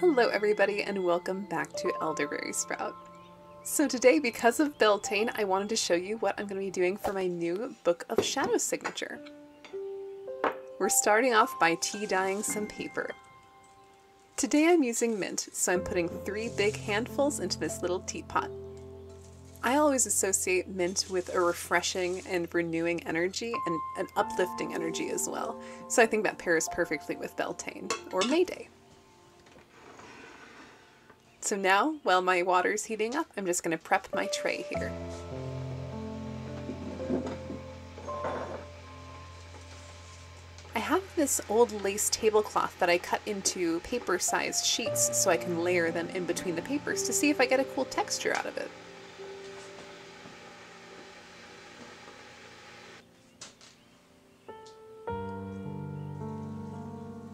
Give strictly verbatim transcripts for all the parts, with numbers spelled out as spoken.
Hello everybody and welcome back to Elderberry Sprout. So today, because of Beltane, I wanted to show you what I'm going to be doing for my new Book of Shadows signature. We're starting off by tea dyeing some paper. Today I'm using mint, so I'm putting three big handfuls into this little teapot. I always associate mint with a refreshing and renewing energy and an uplifting energy as well, so I think that pairs perfectly with Beltane or May Day. So now, while my water's heating up, I'm just going to prep my tray here. I have this old lace tablecloth that I cut into paper-sized sheets so I can layer them in between the papers to see if I get a cool texture out of it.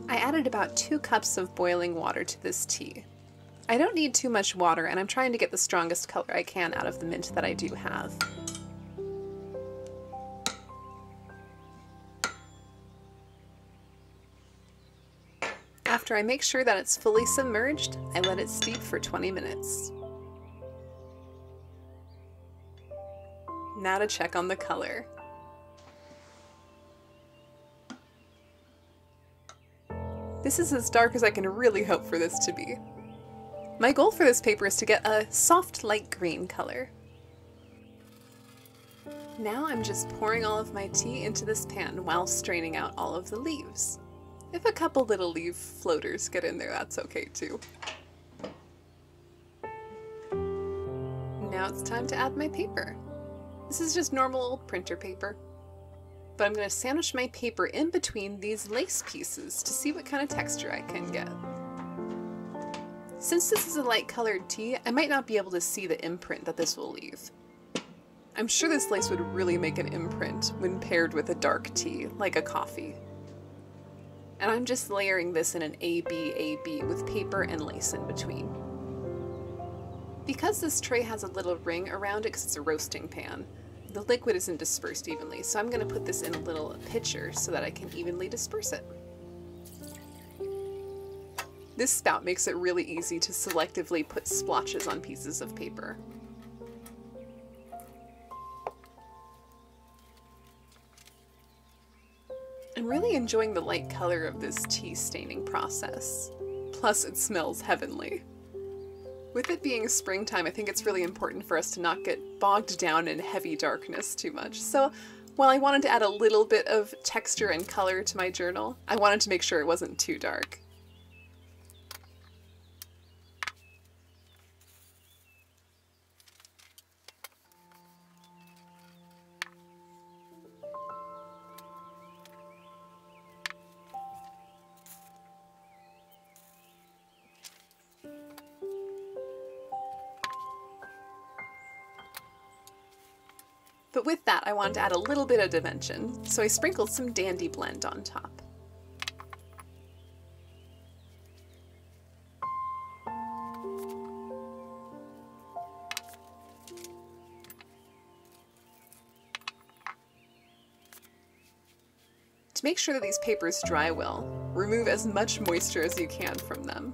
I added about two cups of boiling water to this tea. I don't need too much water, and I'm trying to get the strongest color I can out of the mint that I do have. After I make sure that it's fully submerged, I let it steep for twenty minutes. Now to check on the color. This is as dark as I can really hope for this to be. My goal for this paper is to get a soft light green color. Now I'm just pouring all of my tea into this pan while straining out all of the leaves. If a couple little leaf floaters get in there, that's okay too. Now it's time to add my paper. This is just normal old printer paper, but I'm going to sandwich my paper in between these lace pieces to see what kind of texture I can get. Since this is a light-colored tea, I might not be able to see the imprint that this will leave. I'm sure this lace would really make an imprint when paired with a dark tea, like a coffee. And I'm just layering this in an A B A B with paper and lace in between. Because this tray has a little ring around it because it's a roasting pan, the liquid isn't dispersed evenly, so I'm going to put this in a little pitcher so that I can evenly disperse it. This spout makes it really easy to selectively put splotches on pieces of paper. I'm really enjoying the light color of this tea staining process. Plus, it smells heavenly. With it being springtime, I think it's really important for us to not get bogged down in heavy darkness too much. So, while I wanted to add a little bit of texture and color to my journal, I wanted to make sure it wasn't too dark. But with that, I wanted to add a little bit of dimension, so I sprinkled some Dandy Blend on top. To make sure that these papers dry well, remove as much moisture as you can from them.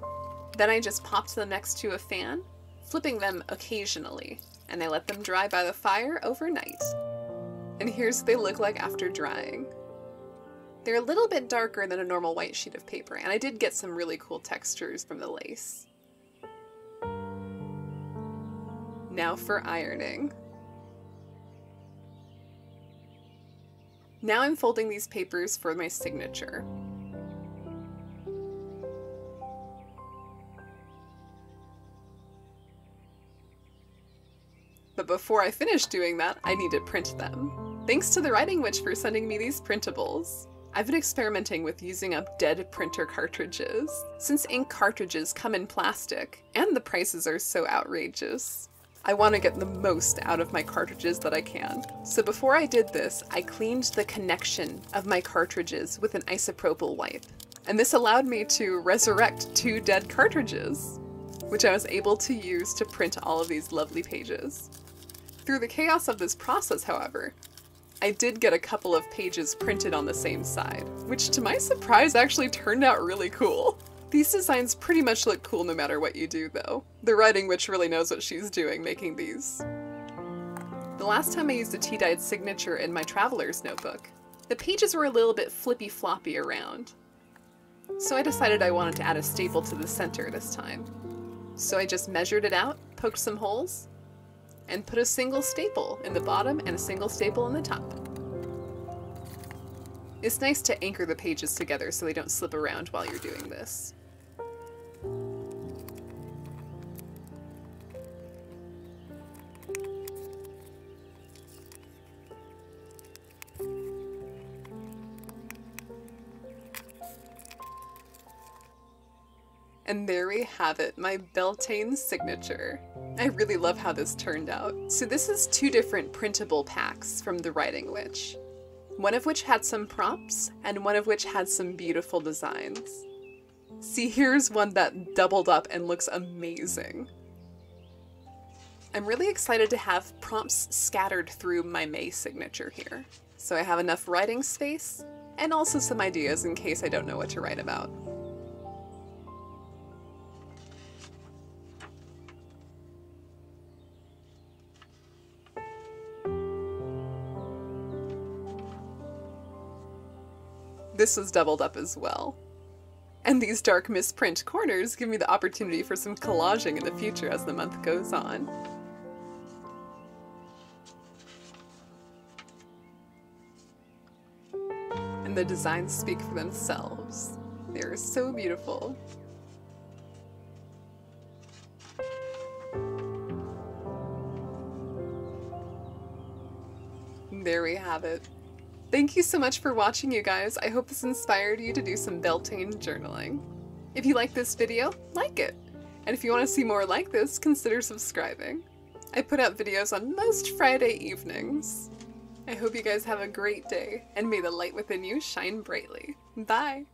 Then I just popped them next to a fan, flipping them occasionally, and I let them dry by the fire overnight. And here's what they look like after drying. They're a little bit darker than a normal white sheet of paper, and I did get some really cool textures from the lace. Now for ironing. Now I'm folding these papers for my signature. But before I finish doing that, I need to print them. Thanks to the Writing Witch for sending me these printables. I've been experimenting with using up dead printer cartridges, since ink cartridges come in plastic, and the prices are so outrageous. I want to get the most out of my cartridges that I can. So before I did this, I cleaned the connection of my cartridges with an isopropyl wipe, and this allowed me to resurrect two dead cartridges, which I was able to use to print all of these lovely pages. Through the chaos of this process, however, I did get a couple of pages printed on the same side, which to my surprise actually turned out really cool. These designs pretty much look cool no matter what you do, though. The Writing Witch really knows what she's doing making these. The last time I used a tea-dyed signature in my traveler's notebook, the pages were a little bit flippy-floppy around. So I decided I wanted to add a staple to the center this time. So I just measured it out, poked some holes, and put a single staple in the bottom and a single staple in the top. It's nice to anchor the pages together so they don't slip around while you're doing this. And there we have it, my Beltane signature. I really love how this turned out. So this is two different printable packs from the Writing Witch. One of which had some prompts, and one of which had some beautiful designs. See, here's one that doubled up and looks amazing. I'm really excited to have prompts scattered through my May signature here. So I have enough writing space, and also some ideas in case I don't know what to write about. This was doubled up as well. And these dark misprint corners give me the opportunity for some collaging in the future as the month goes on. And the designs speak for themselves. They are so beautiful. And there we have it. Thank you so much for watching, you guys. I hope this inspired you to do some Beltane journaling. If you like this video, like it. And if you want to see more like this, consider subscribing. I put out videos on most Friday evenings. I hope you guys have a great day, and may the light within you shine brightly. Bye!